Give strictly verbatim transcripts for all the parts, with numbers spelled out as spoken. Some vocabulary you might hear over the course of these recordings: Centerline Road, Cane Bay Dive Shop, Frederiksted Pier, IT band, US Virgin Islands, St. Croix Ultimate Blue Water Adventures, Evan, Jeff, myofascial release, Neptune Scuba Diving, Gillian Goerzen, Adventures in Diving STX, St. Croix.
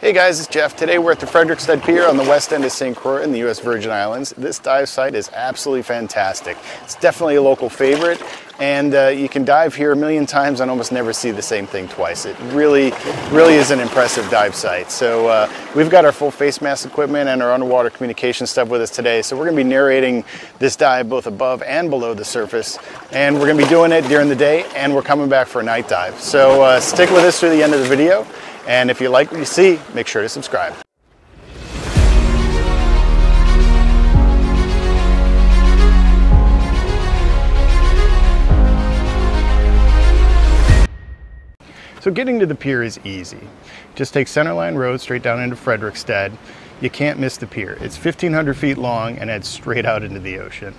Hey guys, it's Jeff. Today we're at the Frederiksted Pier on the west end of Saint Croix in the U S Virgin Islands. This dive site is absolutely fantastic. It's definitely a local favorite, and uh, you can dive here a million times and almost never see the same thing twice. It really, really is an impressive dive site. So uh, we've got our full face mask equipment and our underwater communication stuff with us today. So we're going to be narrating this dive both above and below the surface, and we're going to be doing it during the day, and we're coming back for a night dive. So uh, stick with us through the end of the video. And if you like what you see, make sure to subscribe. So getting to the pier is easy. Just take Centerline Road straight down into Frederiksted. You can't miss the pier. It's fifteen hundred feet long and heads straight out into the ocean.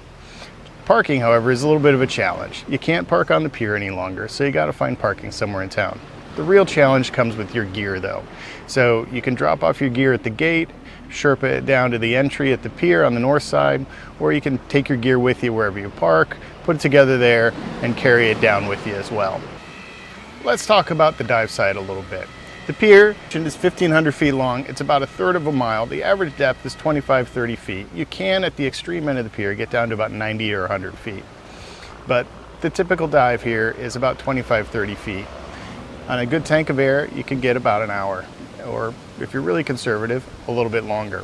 Parking, however, is a little bit of a challenge. You can't park on the pier any longer, so you gotta find parking somewhere in town. The real challenge comes with your gear though. So you can drop off your gear at the gate, Sherpa it down to the entry at the pier on the north side, or you can take your gear with you wherever you park, put it together there, and carry it down with you as well. Let's talk about the dive site a little bit. The pier is fifteen hundred feet long. It's about a third of a mile. The average depth is twenty-five, thirty feet. You can, at the extreme end of the pier, get down to about ninety or a hundred feet. But the typical dive here is about twenty-five, thirty feet. On a good tank of air, you can get about an hour, or if you're really conservative, a little bit longer.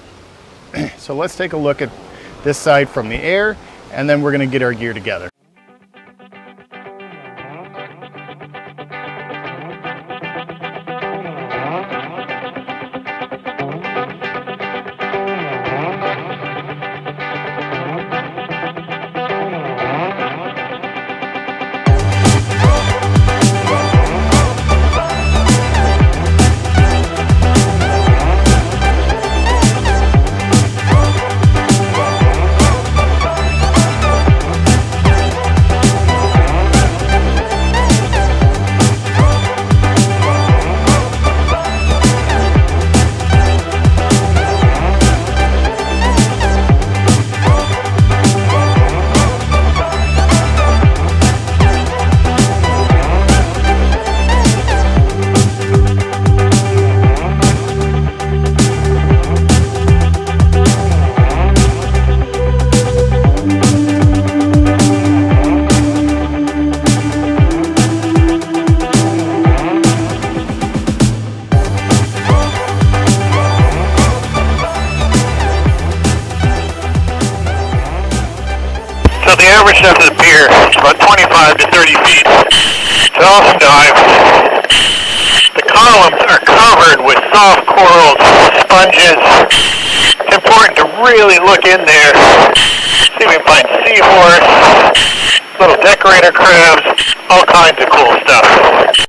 So let's take a look at this side from the air, and then we're gonna get our gear together. The average depth of the pier is about twenty-five to thirty feet. Soft dive. The columns are covered with soft corals, sponges. It's important to really look in there. See if we can find seahorse, little decorator crabs, all kinds of cool stuff.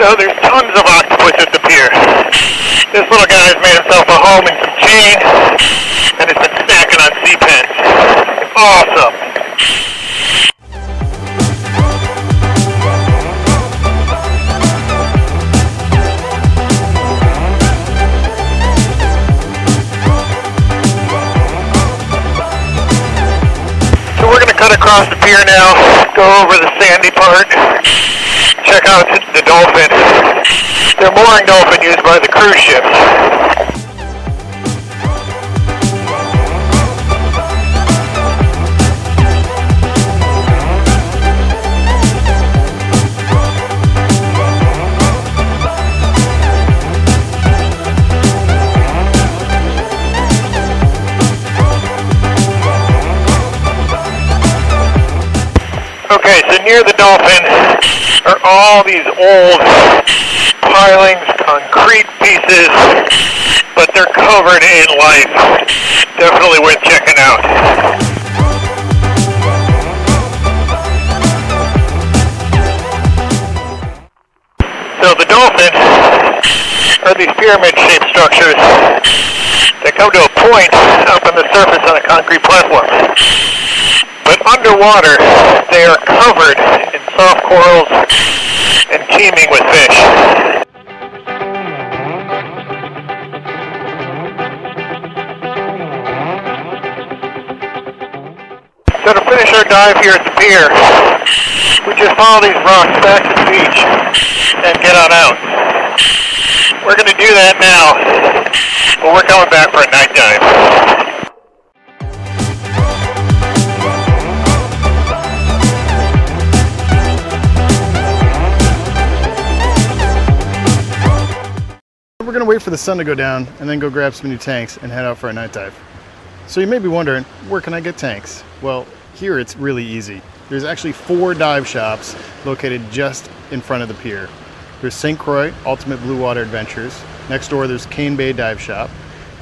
So there's tons of octopus at the pier. This little guy has made himself a home in some chain and has been snacking on sea pens. Awesome. So we're going to cut across the pier now, go over the sandy part, check out the dolphin. They're mooring dolphin used by the cruise ships. Okay, so near the dolphin are all these old pilings, concrete pieces, but they're covered in life. Definitely worth checking out. So the dolphin are these pyramid-shaped structures that come to a point up on the surface on a concrete platform. but underwater they are covered in soft corals and teeming with fish. So to finish our dive here at the pier, we just follow these rocks back to the beach and get on out. We're going to do that now, but we're coming back for a night dive. We're going to wait for the sun to go down and then go grab some new tanks and head out for a night dive. So you may be wondering, where can I get tanks? Well, here it's really easy. There's actually four dive shops located just in front of the pier. There's Saint Croix Ultimate Blue Water Adventures. Next door, there's Cane Bay Dive Shop.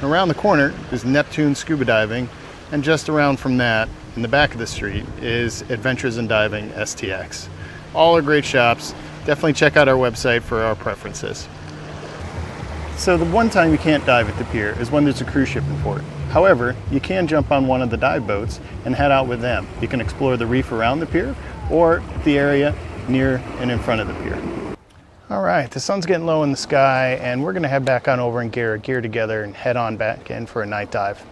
And around the corner, there's Neptune Scuba Diving. And just around from that, in the back of the street, is Adventures in Diving S T X. All are great shops. Definitely check out our website for our preferences. So the one time you can't dive at the pier is when there's a cruise ship in port. However, you can jump on one of the dive boats and head out with them. You can explore the reef around the pier or the area near and in front of the pier. All right, the sun's getting low in the sky and we're gonna head back on over and get our gear together and head on back in for a night dive.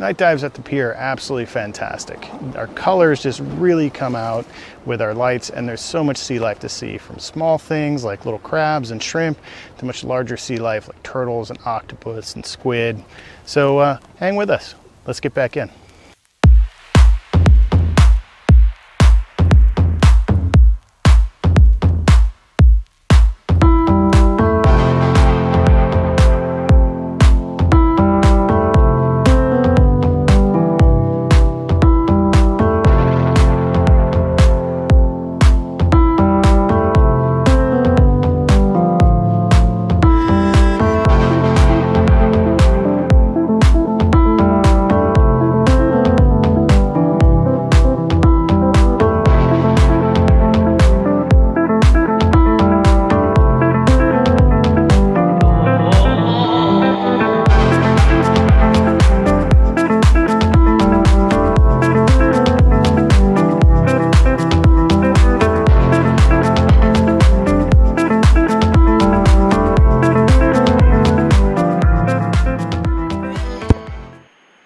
Night dives at the pier are absolutely fantastic. Our colors just really come out with our lights and there's so much sea life to see, from small things like little crabs and shrimp to much larger sea life like turtles and octopus and squid. So uh, hang with us, let's get back in.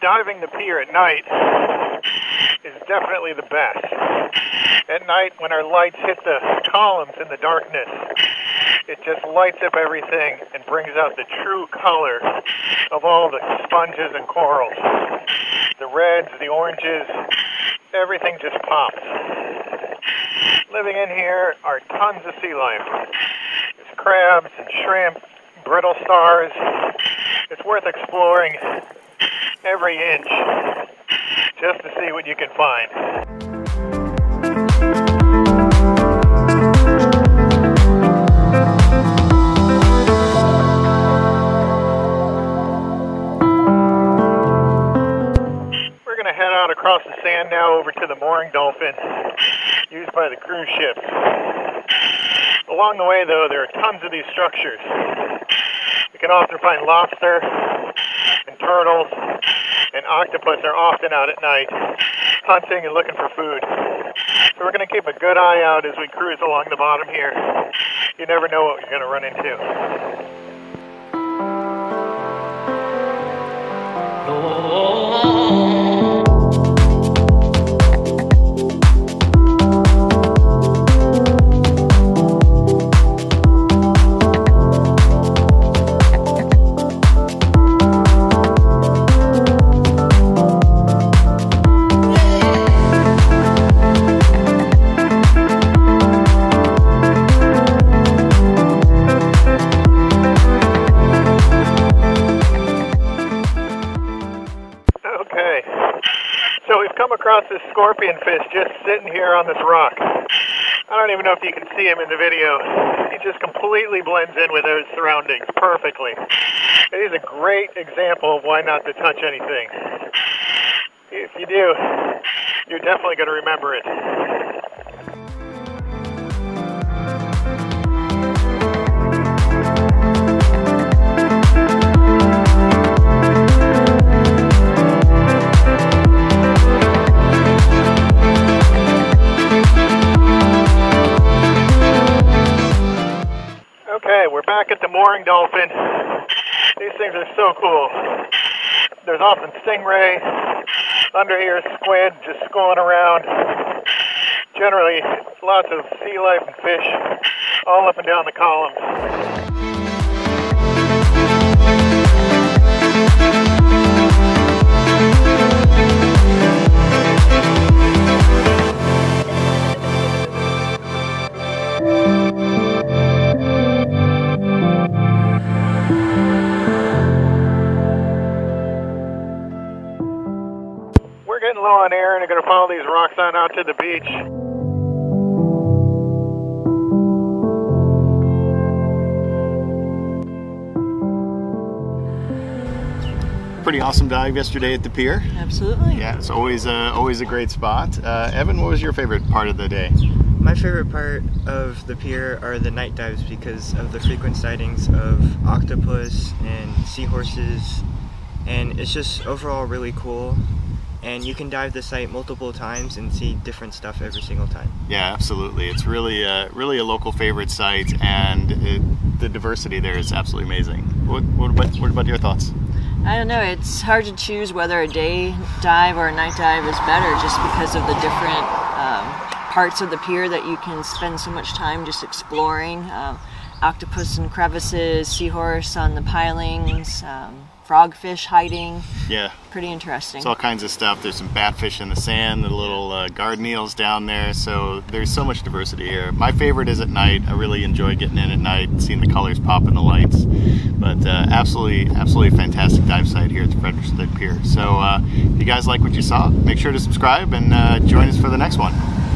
Diving the pier at night is definitely the best. At night, when our lights hit the columns in the darkness, it just lights up everything and brings out the true color of all the sponges and corals. The reds, the oranges, everything just pops. Living in here are tons of sea life. There's crabs and shrimp, brittle stars. It's worth exploring every inch just to see what you can find. We're going to head out across the sand now over to the mooring dolphin used by the cruise ships. Along the way though, there are tons of these structures. You can often find lobster and turtles and octopus are often out at night hunting and looking for food. So we're going to keep a good eye out as we cruise along the bottom here. You never know what you're going to run into. This scorpion fish just sitting here on this rock. I don't even know if you can see him in the video. He just completely blends in with those surroundings perfectly. It is a great example of why not to touch anything. If you do, you're definitely going to remember it. we're back at the mooring dolphin. These things are so cool. There's often stingray, under here squid just going around. Generally, lots of sea life and fish all up and down the column. Getting low on air and I'm going to follow these rocks on out to the beach. Pretty awesome dive yesterday at the pier. Absolutely. Yeah, it's always uh, always a great spot. Uh, Evan, what was your favorite part of the day? My favorite part of the pier are the night dives because of the frequent sightings of octopus and seahorses, and it's just overall really cool. And you can dive the site multiple times and see different stuff every single time. Yeah, absolutely. It's really a, really a local favorite site, and it, the diversity there is absolutely amazing. What, what, about, what about your thoughts? I don't know. It's hard to choose whether a day dive or a night dive is better just because of the different um, parts of the pier that you can spend so much time just exploring. Um, octopus in crevices, seahorse on the pilings, um, frogfish hiding. Yeah. Pretty interesting. It's all kinds of stuff. There's some batfish in the sand, the little uh, guard eels down there. So there's so much diversity here. My favorite is at night. I really enjoy getting in at night, seeing the colors pop in the lights. But uh, absolutely, absolutely fantastic dive site here at the Frederiksted Pier. So uh, if you guys like what you saw, make sure to subscribe and uh, join us for the next one.